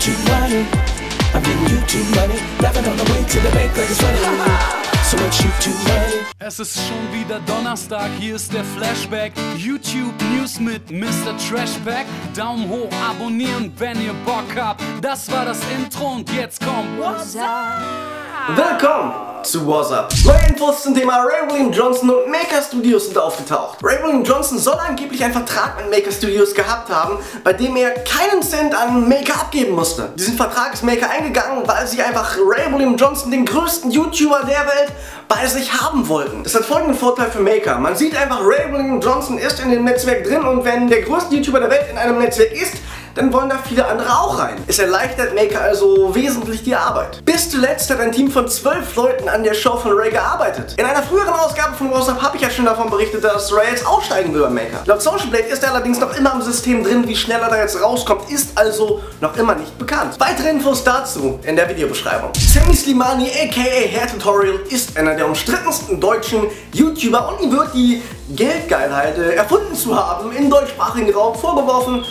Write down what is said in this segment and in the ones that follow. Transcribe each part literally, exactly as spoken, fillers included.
YouTube money. I'm getting YouTube money. Laughing on the way to the bank like it's funny. Es ist schon wieder Donnerstag, hier ist der Flashback. YouTube News mit Mister Trashback. Daumen hoch, abonnieren, wenn ihr Bock habt. Das war das Intro und jetzt kommt What's Up? Willkommen zu What's Up. Neue Infos zum Thema Ray William Johnson und Maker Studios sind aufgetaucht. Ray William Johnson soll angeblich einen Vertrag mit Maker Studios gehabt haben, bei dem er keinen Cent an Maker abgeben musste. Diesen Vertrag ist Maker eingegangen, weil sie einfach Ray William Johnson, den größten YouTuber der Welt, bei sich haben wollten. Das hat folgenden Vorteil für Maker. Man sieht einfach, Ray William Johnson ist in dem Netzwerk drin und wenn der größte YouTuber der Welt in einem Netzwerk ist, dann wollen da viele andere auch rein. Es erleichtert Maker also wesentlich die Arbeit. Bis zuletzt hat ein Team von zwölf Leuten an der Show von Ray gearbeitet. In einer früheren Ausgabe von What's Up habe ich ja schon davon berichtet, dass Ray jetzt aussteigen will bei Maker. Laut Social Blade ist er allerdings noch immer im System drin, wie schnell er da jetzt rauskommt, ist also noch immer nicht bekannt. Weitere Infos dazu in der Videobeschreibung. Sami Slimani aka Herr Tutorial ist einer der umstrittensten deutschen YouTuber und ihm wird die Geldgeilheit erfunden zu haben, im deutschsprachigen Raum vorgeworfen,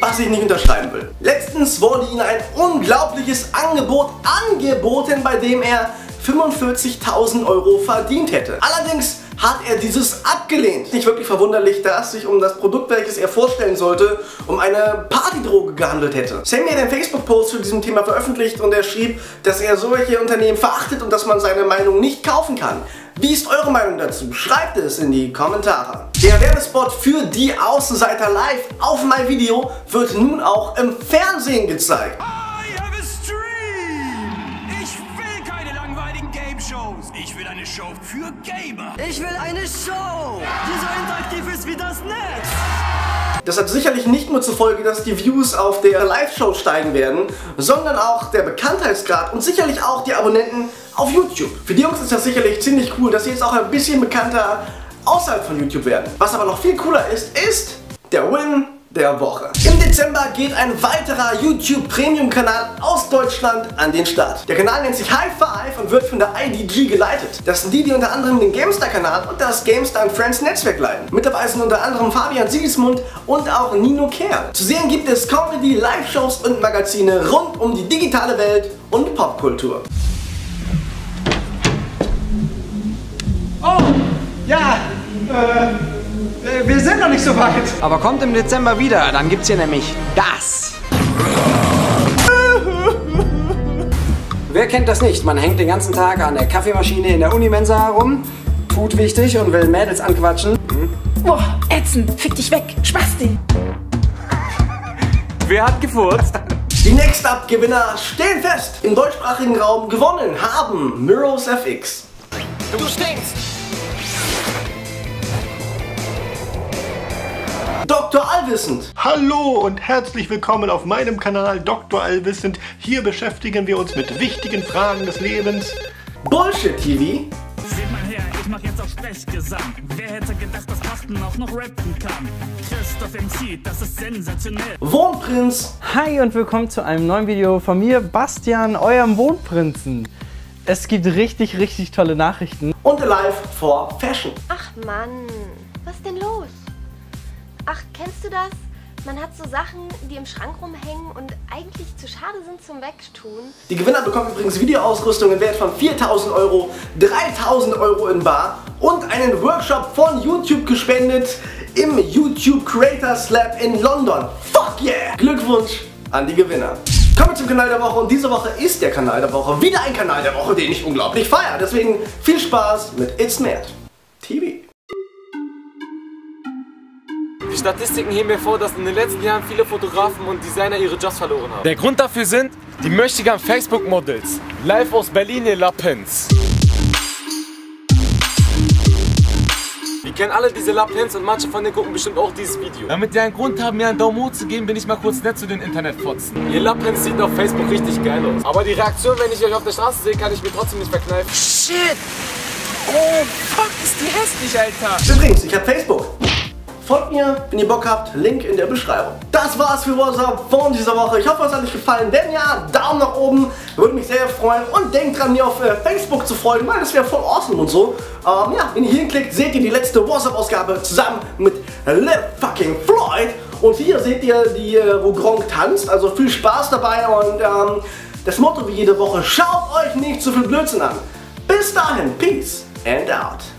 was ich nicht unterschreiben will. Letztens wurde ihm ein unglaubliches Angebot angeboten, bei dem er fünfundvierzigtausend Euro verdient hätte. Allerdings hat er dieses abgelehnt. Nicht wirklich verwunderlich, da es sich um das Produkt, welches er vorstellen sollte, um eine Partydroge gehandelt hätte. Sami hat einen Facebook-Post zu diesem Thema veröffentlicht und er schrieb, dass er solche Unternehmen verachtet und dass man seine Meinung nicht kaufen kann. Wie ist eure Meinung dazu? Schreibt es in die Kommentare. Der Werbespot für die Außenseiter live auf mein Video wird nun auch im Fernsehen gezeigt. Ich will eine Show für Gamer. Ich will eine Show, die so interaktiv ist wie das Netz. Das hat sicherlich nicht nur zur Folge, dass die Views auf der Live-Show steigen werden, sondern auch der Bekanntheitsgrad und sicherlich auch die Abonnenten auf YouTube. Für die Jungs ist das sicherlich ziemlich cool, dass sie jetzt auch ein bisschen bekannter außerhalb von YouTube werden. Was aber noch viel cooler ist, ist der Win der Woche. Im Dezember geht ein weiterer YouTube Premium Kanal aus Deutschland an den Start. Der Kanal nennt sich High Five und wird von der I D G geleitet. Das sind die, die unter anderem den GameStar Kanal und das GameStar Friends Netzwerk leiten. Mit dabei sind unter anderem Fabian Siegismund und auch Nino Kehl. Zu sehen gibt es Comedy, Live-Shows und Magazine rund um die digitale Welt und Popkultur. Oh, ja, äh... wir sind noch nicht so weit. Aber kommt im Dezember wieder, dann gibt's hier nämlich das. Wer kennt das nicht? Man hängt den ganzen Tag an der Kaffeemaschine in der Unimensa herum, tut wichtig und will Mädels anquatschen. Hm? Boah, ätzend, fick dich weg, Spasti. Wer hat gefurzt? Die Next Up Gewinner stehen fest. Im deutschsprachigen Raum gewonnen haben MirrorzFX. Du stinkst. Doktor Allwissend. Hallo und herzlich willkommen auf meinem Kanal Doktor Allwissend. Hier beschäftigen wir uns mit wichtigen Fragen des Lebens. Bullshit-T V. Seht mal her, ich mach jetzt auch Sprechgesang. Wer hätte gedacht, dass Pachten auch noch rappen kann? Christoph M C, das ist sensationell. Wohnprinz. Hi und willkommen zu einem neuen Video von mir, Bastian, eurem Wohnprinzen. Es gibt richtig, richtig tolle Nachrichten. Und live for Fashion. Ach Mann, was ist denn los? Ach, kennst du das? Man hat so Sachen, die im Schrank rumhängen und eigentlich zu schade sind zum Wegtun. Die Gewinner bekommen übrigens Videoausrüstung im Wert von viertausend Euro, dreitausend Euro in bar und einen Workshop von YouTube gespendet im YouTube Creators Lab in London. Fuck yeah! Glückwunsch an die Gewinner. Kommen wir zum Kanal der Woche und diese Woche ist der Kanal der Woche wieder ein Kanal der Woche, den ich unglaublich feiere. Deswegen viel Spaß mit It's Mert T V. Die Statistiken heben hervor, dass in den letzten Jahren viele Fotografen und Designer ihre Jobs verloren haben. Der Grund dafür sind die möchtegern Facebook-Models. Live aus Berlin in La Pins. Wir kennen alle diese La Pins und manche von denen gucken bestimmt auch dieses Video. Damit die einen Grund haben, mir einen Daumen hoch zu geben, bin ich mal kurz nett zu den Internetfotzen. Ihr La Pins sieht auf Facebook richtig geil aus. Aber die Reaktion, wenn ich euch auf der Straße sehe, kann ich mir trotzdem nicht verkneifen. Shit! Oh, fuck, ist die hässlich, Alter! Übrigens, ich hab Facebook. Folgt mir, wenn ihr Bock habt, Link in der Beschreibung. Das war's für What's Up von dieser Woche. Ich hoffe, es hat euch gefallen. Wenn ja, Daumen nach oben, würde mich sehr freuen. Und denkt dran, mir auf äh, Facebook zu folgen, weil das wäre voll awesome und so. Ähm, ja, wenn ihr hier klickt, seht ihr die letzte What's Up-Ausgabe zusammen mit Le Fucking Floyd. Und hier seht ihr, die, wo Gronkh tanzt. Also viel Spaß dabei und ähm, das Motto wie jede Woche: Schaut euch nicht zu viel Blödsinn an. Bis dahin, peace and out.